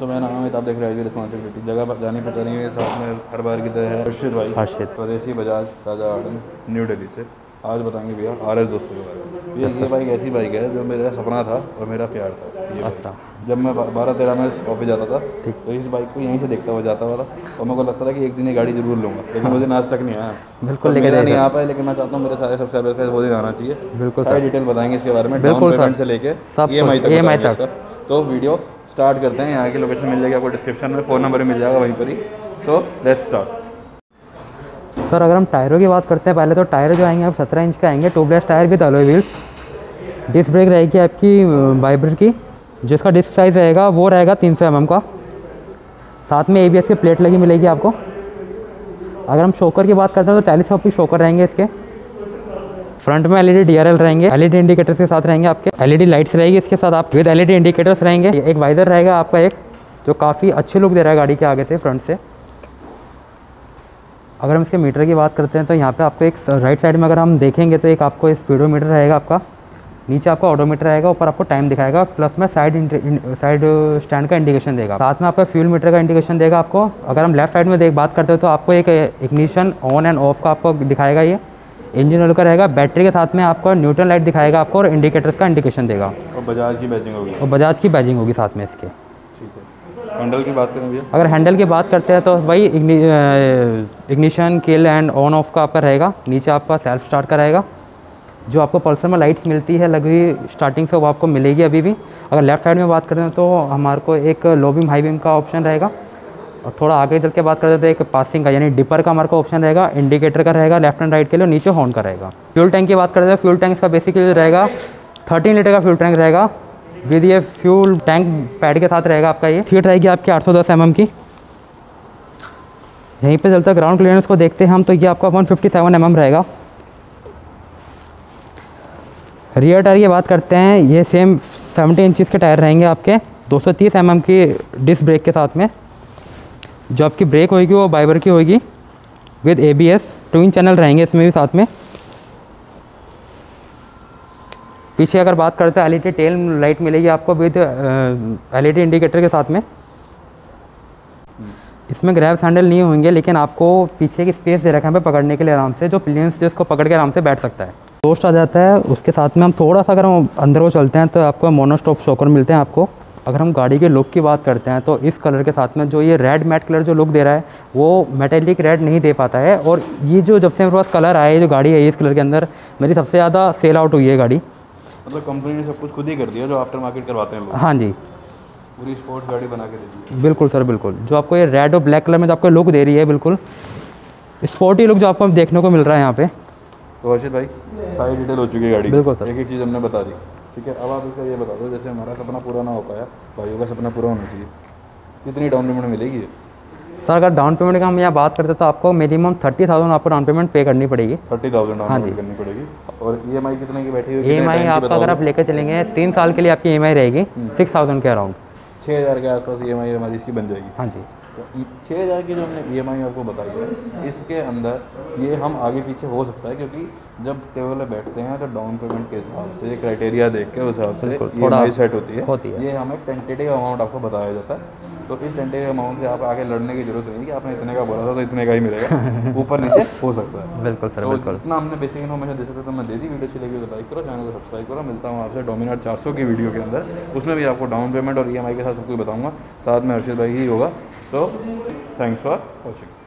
तो मैं नाम है, आप देख रहे हो रिस्पॉन्सिबिलिटी। जगह पर जानी पता नहीं है, साथ में हर बार की तरह है हर्षित भाई, हर्षित स्वदेशी बजाज राजा आर्डन न्यू दिल्ली से। आज बताएंगे भैया आर एस 200 के बारे में। ये बाइक ऐसी बाइक है जो मेरा सपना था और मेरा प्यार था। ये अच्छा, जब मैं 12-13 में ऑफिस जाता था तो इस बाइक को यहीं से देखता हुआ जाता वाला, और मेरे को लगता था कि एक दिन ये गाड़ी जरूर लूँगा, लेकिन वो दिन आज तक नहीं आया। बिल्कुल लेकर नहीं आ पाया, लेकिन मैं चाहता हूँ मेरे सारे सब्सक्राइबर्स का वो दिन आना चाहिए। बिल्कुल सारी डिटेल बताएंगे इसके बारे में, डाउन पेमेंट से लेके EMI तक। तो वीडियो स्टार्ट करते हैं। यहाँ की लोकेशन मिल जाएगी आपको डिस्क्रिप्शन में, फ़ोन नंबर भी मिल जाएगा वहीं पर ही। So let's start. सर अगर हम टायरों की बात करते हैं, पहले तो टायर जो आएंगे आप 17 इंच के आएंगे, tubeless tyre with alloy wheels. Disc brake रहेगी आपकी वाइब्रेट की, जिसका डिस्क साइज़ रहेगा वो रहेगा 300 mm का। साथ में ABS की प्लेट लगी मिलेगी आपको। अगर हम शोकर की बात करते हैं तो 40 शोकर रहेंगे इसके। फ्रंट में LED DRL रहेंगे, LED इंडिकेटर्स के साथ रहेंगे आपके, LED लाइट्स रहेगी इसके साथ आप विद LED इंडिकेटर्स रहेंगे। एक वाइजर रहेगा आपका एक, जो काफ़ी अच्छे लुक दे रहा है गाड़ी के आगे से, फ्रंट से। अगर हम इसके मीटर की बात करते हैं तो यहाँ पर आपको एक राइट साइड में अगर हम देखेंगे तो एक आपको स्पीडोमीटर रहेगा आपका, नीचे आपका ऑडोमीटर रहेगा, ऊपर आपको टाइम दिखाएगा, प्लस में साइड स्टैंड का इंडिकेशन देगा, साथ में आपका फ्यूल मीटर का इंडिकेशन देगा आपको। अगर हम लेफ्ट साइड में बात करते हो तो आपको एक इग्निशन ऑन एंड ऑफ का आपको दिखाएगा, ये इंजन ऑयल का रहेगा, बैटरी के साथ में आपका न्यूट्रल लाइट दिखाएगा आपको, और इंडिकेटर्स का इंडिकेशन देगा, और बजाज की बैजिंग होगी साथ में इसके। हैंडल की बात करें, अगर हैंडल की बात करते हैं तो भाई ignition kill and on off का आपका रहेगा, नीचे आपका सेल्फ स्टार्ट का रहेगा। जो आपको पल्सर में लाइट्स मिलती है लगी स्टार्टिंग से, वो आपको मिलेगी अभी भी। अगर लेफ्ट साइड में बात करते हैं तो हमारे को एक लो बीम हाई बीम का ऑप्शन रहेगा, और थोड़ा आगे चल के बात करते हैं तो एक पासिंग का यानी डिपर का हमारे को ऑप्शन रहेगा, इंडिकेटर का रहेगा लेफ्ट एंड राइट के लिए, नीचे हॉर्न का रहेगा। फ्यूल टैंक की बात करते हैं, फ्यूल टैंक इसका बेसिकली रहेगा 13 लीटर का फ्यूल टैंक रहेगा, विद ये फ्यूल टैंक पैड के साथ रहेगा आपका। ये सीट रहेगी आपकी 810 mm की। यहीं पर चलता ग्राउंड क्लियरेंस को देखते हैं हम, तो ये आपका 157 mm रहेगा। रियर टायर की बात करते हैं, ये सेम 70 इंचेस के टायर रहेंगे आपके, 230 mm की डिस्क ब्रेक के साथ में। जो आपकी ब्रेक होगी वो बाइबर की होगी विद ABS, ट्विन चैनल रहेंगे इसमें भी साथ में। पीछे अगर बात करते हैं LED टेल लाइट मिलेगी आपको विद LED इंडिकेटर के साथ में। इसमें ग्रैब्स हैंडल नहीं होंगे, लेकिन आपको पीछे की स्पेस दे रखा है पकड़ने के लिए आराम से, जो प्लेन्स जिसको पकड़ के आराम से बैठ सकता है। दोस्त आ जाता है उसके साथ में। हम थोड़ा सा अगर हम अंदर को चलते हैं तो आपको मोनोस्टॉप शॉकर मिलते हैं आपको। अगर हम गाड़ी के लुक की बात करते हैं तो इस कलर के साथ में जो ये रेड मैट कलर जो लुक दे रहा है वो मेटेलिक रेड नहीं दे पाता है, और ये जो जब से मेरे पास कलर आया है जो गाड़ी है इस कलर के अंदर मेरी सबसे ज़्यादा सेल आउट हुई है गाड़ी। मतलब कंपनी ने सब कुछ खुद ही कर दिया जो आफ्टर मार्केट करवाते हैं। हाँ जी, पूरी स्पोर्ट्स गाड़ी बना के दे दी। बिल्कुल सर बिल्कुल, जो आपको ये रेड और ब्लैक कलर में जो आपको लुक दे रही है, बिल्कुल स्पोर्टी लुक जो आपको देखने को मिल रहा है यहाँ पे। तो हर्षित भाई सारी डिटेल हो चुकी है गाड़ी। बिल्कुल सर, एक एक चीज़ हमने बता दी, ठीक है। अब आप इसका ये बता दो, जैसे हमारा सपना पूरा ना हो पाया, भाइयों का सपना पूरा होना चाहिए, कितनी डाउन पेमेंट मिलेगी? सर अगर डाउन पेमेंट का हम यहाँ बात करते हैं तो आपको मिनिमम 30,000 आपको डाउन पेमेंट पे करनी पड़ेगी। 30,000 हाँ जी करनी पड़ेगी। और EMI कितने की बैठी है? EMI आपका अगर आप लेकर चलेंगे 3 साल के लिए आपकी EMI रहेगी 6,000 के अराउंड, 6,000 के आसपास EMI हमारी इसकी बन जाएगी। हाँ जी, 6,000 की जो हमने EMI आपको बताई है इसके अंदर ये हम आगे पीछे हो सकता है, क्योंकि जब टेबल पर बैठते हैं तो डाउन पेमेंट के हिसाब से क्राइटेरिया देख के उस हिसाब से EMI सेट होती है। ये हमें टेंटेटिव अमाउंट आपको बताया जाता है, तो इस टेंटेटिव अमाउंट से आप आगे लड़ने की जरूरत नहीं कि आपने इतने का बोला था तो इतने का ही मिलेगा, ऊपर नीचे हो सकता है। बिल्कुल सर बिल्कुल, इतना हमने बेसिक इन्फॉर्मेशन दे सकते तो मैं दे दी। वीडियो अच्छी लगी तो लाइक करो, चैनल को सब्सक्राइब करो। मिलता हूँ आपसे डोमिनर 400 की वीडियो के अंदर, उसमें भी आपको डाउन पेमेंट और EMI के साथ सब कुछ बताऊँगा, साथ में हर्षित भाई ही होगा। So, thanks for watching.